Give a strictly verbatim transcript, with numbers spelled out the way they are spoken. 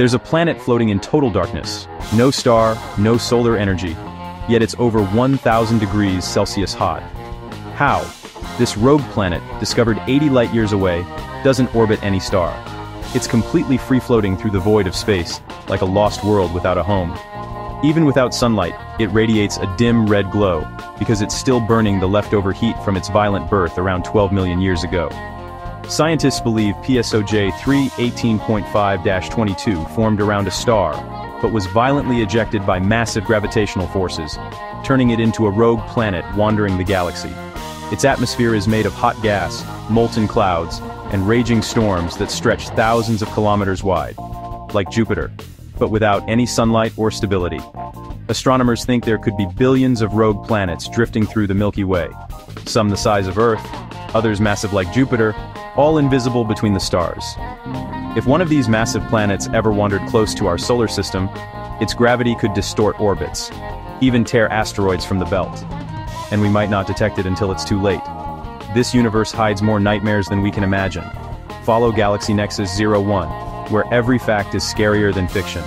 There's a planet floating in total darkness, no star, no solar energy, yet it's over one thousand degrees Celsius hot. How? This rogue planet, discovered eighty light years away, doesn't orbit any star. It's completely free-floating through the void of space, like a lost world without a home. Even without sunlight, it radiates a dim red glow, because it's still burning the leftover heat from its violent birth around twelve million years ago. Scientists believe P S O J three eighteen point five dash twenty-two formed around a star, but was violently ejected by massive gravitational forces, turning it into a rogue planet wandering the galaxy. Its atmosphere is made of hot gas, molten clouds, and raging storms that stretch thousands of kilometers wide, like Jupiter, but without any sunlight or stability. Astronomers think there could be billions of rogue planets drifting through the Milky Way, some the size of Earth, others massive like Jupiter, all invisible between the stars. If one of these massive planets ever wandered close to our solar system, its gravity could distort orbits, even tear asteroids from the belt. And we might not detect it until it's too late. This universe hides more nightmares than we can imagine. Follow Galaxy Nexus zero one, where every fact is scarier than fiction.